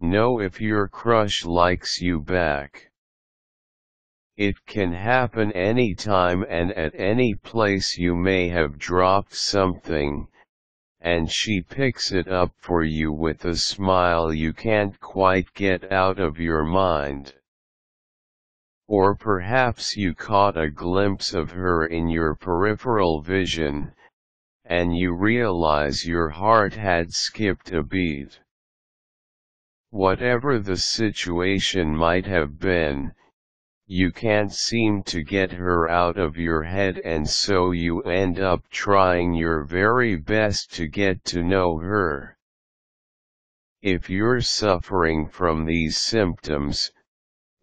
Know if your crush likes you back. It can happen anytime and at any place. You may have dropped something, and she picks it up for you with a smile you can't quite get out of your mind. Or perhaps you caught a glimpse of her in your peripheral vision, and you realize your heart had skipped a beat. Whatever the situation might have been, you can't seem to get her out of your head, and so you end up trying your very best to get to know her. If you're suffering from these symptoms,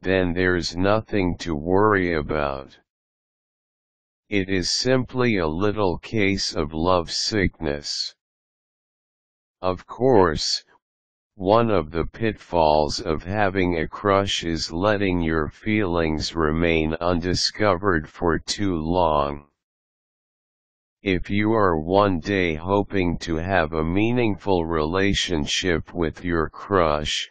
then there's nothing to worry about. It is simply a little case of love sickness. Of course, one of the pitfalls of having a crush is letting your feelings remain undiscovered for too long. If you are one day hoping to have a meaningful relationship with your crush,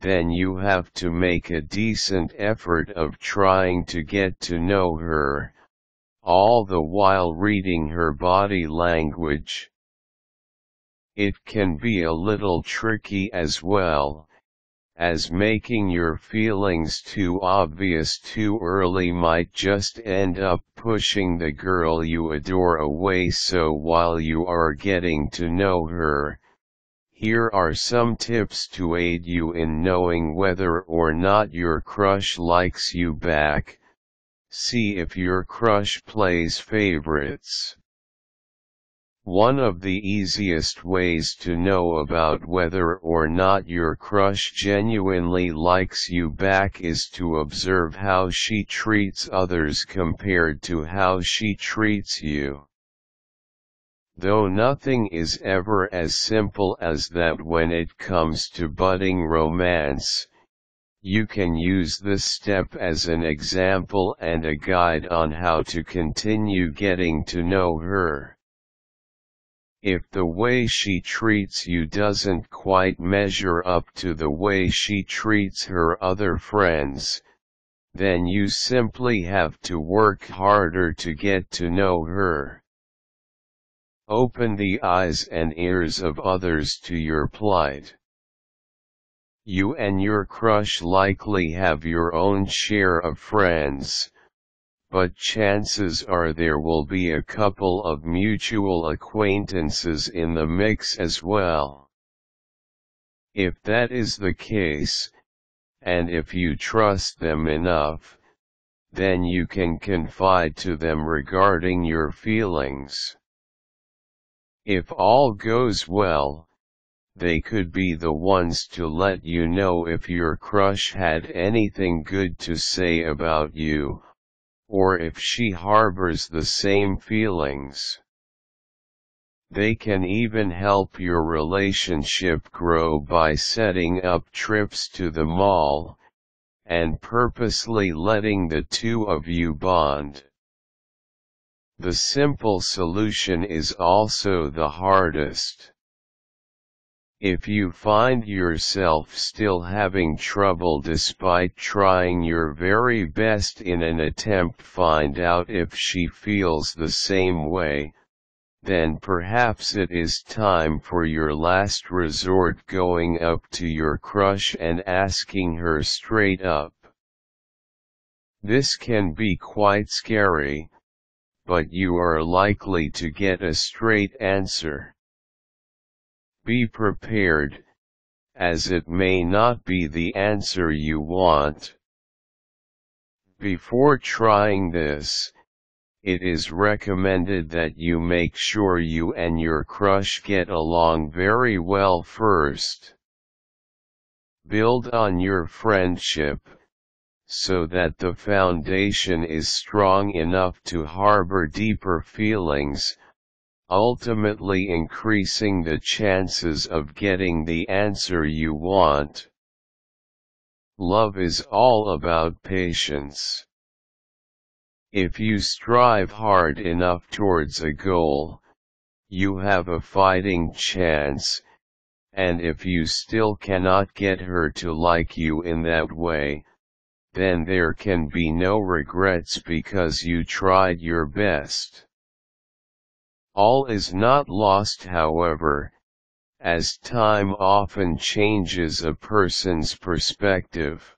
then you have to make a decent effort of trying to get to know her, all the while reading her body language. It can be a little tricky as well, as making your feelings too obvious too early might just end up pushing the girl you adore away. So while you are getting to know her, here are some tips to aid you in knowing whether or not your crush likes you back. See if your crush plays favorites. One of the easiest ways to know about whether or not your crush genuinely likes you back is to observe how she treats others compared to how she treats you. Though nothing is ever as simple as that when it comes to budding romance, you can use this step as an example and a guide on how to continue getting to know her. If the way she treats you doesn't quite measure up to the way she treats her other friends, then you simply have to work harder to get to know her. Open the eyes and ears of others to your plight. You and your crush likely have your own share of friends, but chances are there will be a couple of mutual acquaintances in the mix as well. If that is the case, and if you trust them enough, then you can confide to them regarding your feelings. If all goes well, they could be the ones to let you know if your crush had anything good to say about you, or if she harbors the same feelings. They can even help your relationship grow by setting up trips to the mall, and purposely letting the two of you bond. The simple solution is also the hardest. If you find yourself still having trouble despite trying your very best in an attempt to find out if she feels the same way, then perhaps it is time for your last resort: going up to your crush and asking her straight up. This can be quite scary, but you are likely to get a straight answer. Be prepared, as it may not be the answer you want. Before trying this, it is recommended that you make sure you and your crush get along very well first. Build on your friendship, so that the foundation is strong enough to harbor deeper feelings, ultimately increasing the chances of getting the answer you want. Love is all about patience. If you strive hard enough towards a goal, you have a fighting chance, And if you still cannot get her to like you in that way, then there can be no regrets because you tried your best. All is not lost, however, as time often changes a person's perspective.